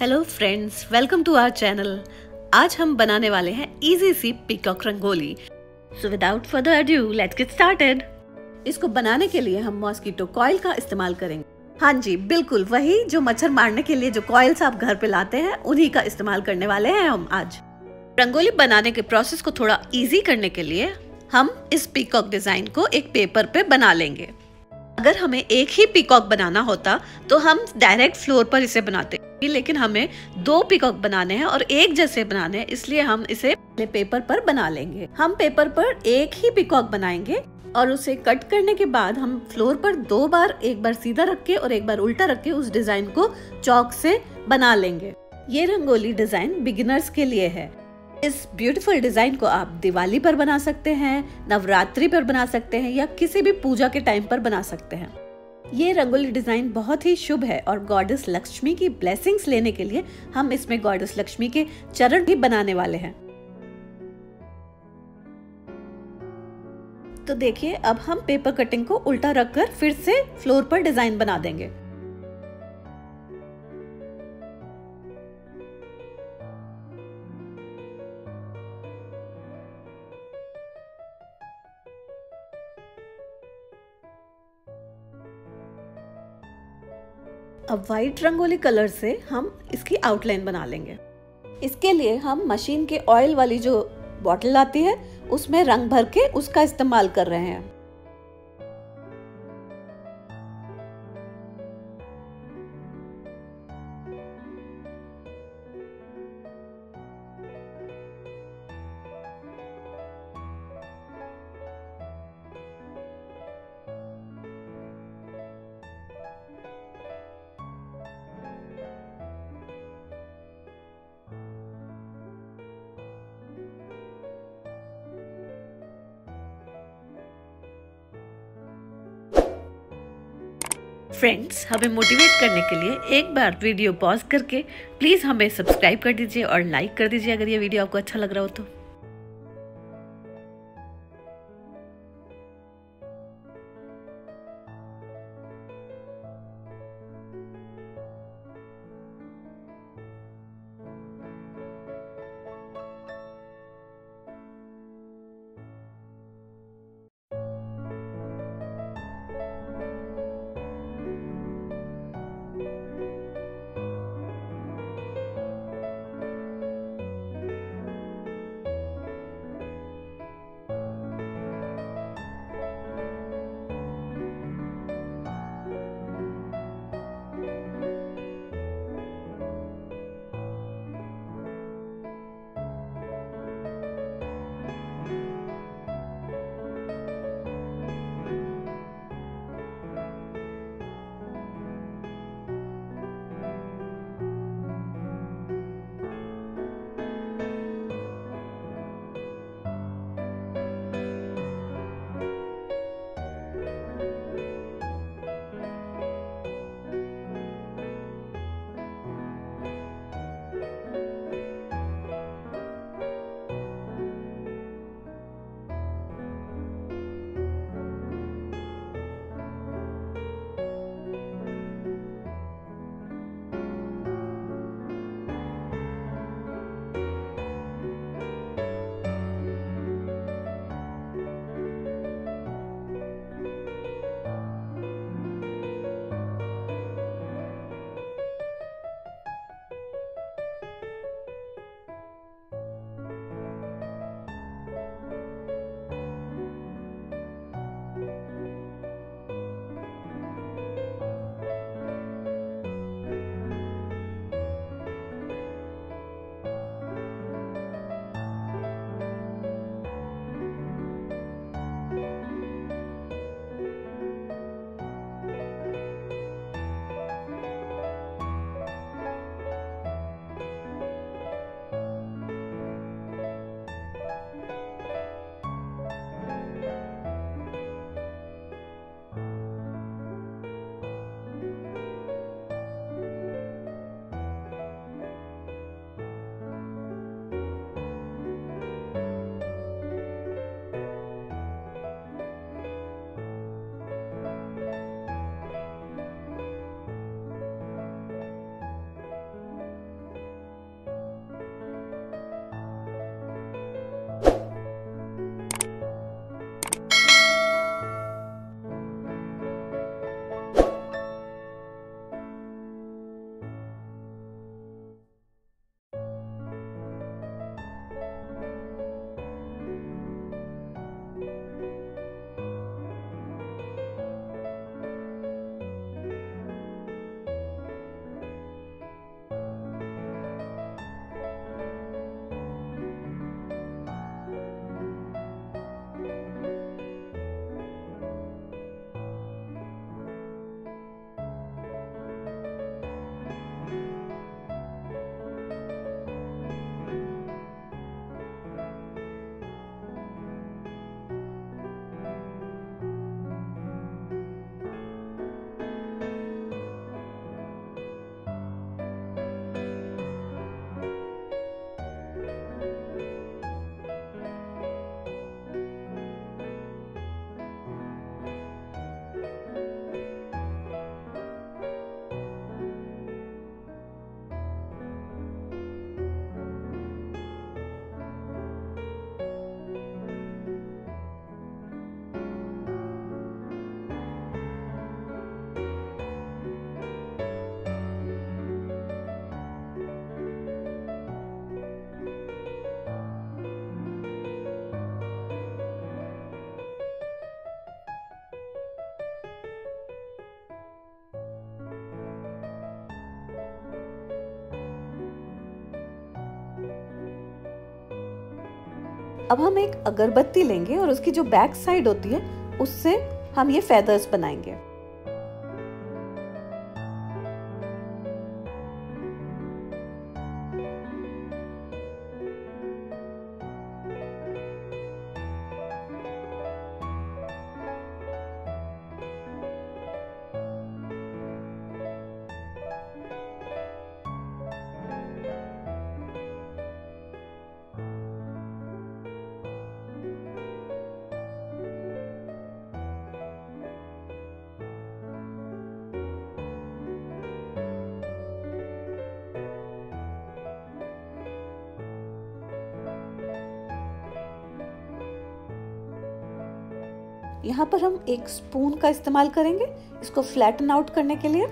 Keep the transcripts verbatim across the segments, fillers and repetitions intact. Hello friends, welcome to our channel. आज हम बनाने वाले हैं इजी सी peacock rangoli. So without further adieu let's get started. इसको बनाने के लिए हम मॉस्किटो कॉइल का इस्तेमाल करेंगे। हाँ जी, बिल्कुल वही जो मच्छर मारने के लिए जो कॉइल्स आप घर पे लाते हैं, उन्हीं का इस्तेमाल करने वाले हैं हम आज। रंगोली बनाने के प्रोसेस को थोड़ा ईजी करने के लिए हम इस पीकॉक डिजाइन को एक पेपर पे बना लेंगे। अगर हमें एक ही पीकॉक बनाना होता तो हम डायरेक्ट फ्लोर पर इसे बनाते, लेकिन हमें दो पीकॉक बनाने हैं और एक जैसे बनाने हैं, इसलिए हम इसे पेपर पर बना लेंगे। हम पेपर पर एक ही पीकॉक बनाएंगे और उसे कट करने के बाद हम फ्लोर पर दो बार, एक बार सीधा रख के और एक बार उल्टा रख के, उस डिजाइन को चौक से बना लेंगे। ये रंगोली डिजाइन बिगिनर्स के लिए है। इस ब्यूटीफुल डिजाइन को आप दिवाली पर बना सकते हैं, नवरात्रि पर बना सकते हैं या किसी भी पूजा के टाइम पर बना सकते हैं। ये रंगोली डिजाइन बहुत ही शुभ है और गॉडेस लक्ष्मी की ब्लेसिंग्स लेने के लिए हम इसमें गॉडेस लक्ष्मी के चरण भी बनाने वाले हैं। तो देखिए, अब हम पेपर कटिंग को उल्टा रखकर फिर से फ्लोर पर डिजाइन बना देंगे। अब वाइट रंगोली कलर से हम इसकी आउटलाइन बना लेंगे। इसके लिए हम मशीन के ऑयल वाली जो बॉटल आती है, उसमें रंग भर के उसका इस्तेमाल कर रहे हैं। फ्रेंड्स, हमें मोटिवेट करने के लिए एक बार वीडियो पॉज करके प्लीज़ हमें सब्सक्राइब कर दीजिए और लाइक कर दीजिए अगर ये वीडियो आपको अच्छा लग रहा हो तो। अब हम एक अगरबत्ती लेंगे और उसकी जो बैक साइड होती है उससे हम ये फेदर्स बनाएंगे। यहाँ पर हम एक स्पून का इस्तेमाल करेंगे इसको फ्लैटन आउट करने के लिए।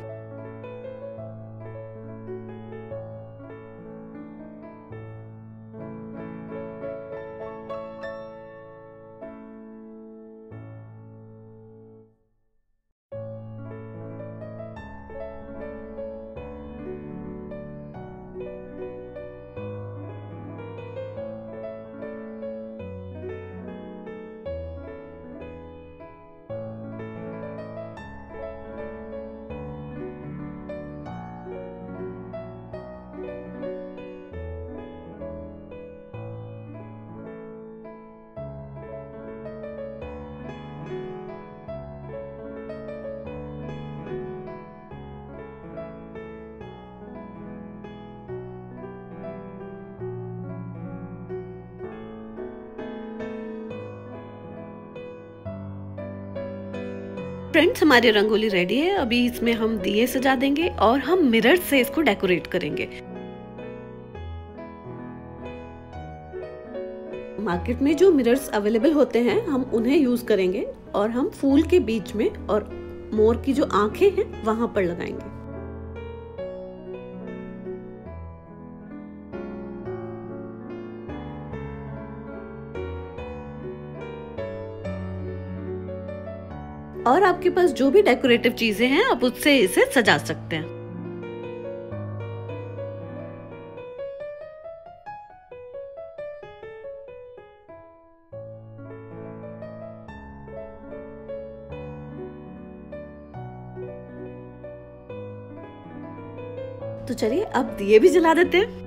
फ्रेंड्स, हमारी रंगोली रेडी है। अभी इसमें हम दिए सजा देंगे और हम मिरर से इसको डेकोरेट करेंगे। मार्केट में जो मिरर्स अवेलेबल होते हैं हम उन्हें यूज करेंगे और हम फूल के बीच में और मोर की जो आंखें हैं वहां पर लगाएंगे। और आपके पास जो भी डेकोरेटिव चीजें हैं आप उससे इसे सजा सकते हैं। तो चलिए अब दिए भी जला देते हैं।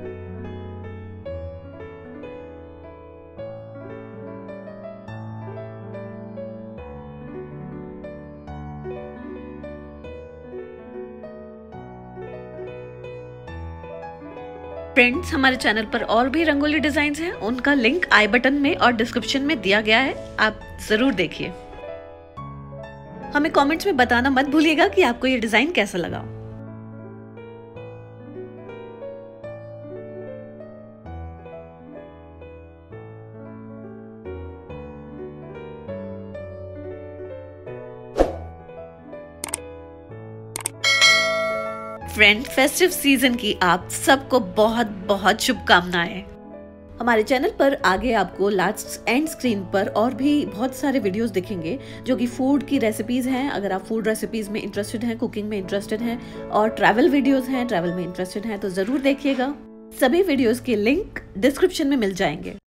फ्रेंड्स, हमारे चैनल पर और भी रंगोली डिजाइन्स हैं, उनका लिंक आई बटन में और डिस्क्रिप्शन में दिया गया है, आप जरूर देखिए। हमें कमेंट्स में बताना मत भूलिएगा कि आपको ये डिजाइन कैसा लगा। फ्रेंड, फेस्टिव सीजन की आप सबको बहुत बहुत शुभकामनाएं। हमारे चैनल पर आगे आपको लास्ट एंड स्क्रीन पर और भी बहुत सारे वीडियोस दिखेंगे जो कि फूड की रेसिपीज़ हैं। अगर आप फूड रेसिपीज़ में इंटरेस्टेड हैं, कुकिंग में इंटरेस्टेड हैं और ट्रैवल वीडियोस हैं, ट्रैवल में इंटरेस्टेड हैं तो ज़रूर देखिएगा। सभी वीडियोस के लिंक डिस्क्रिप्शन में मिल जाएंगे।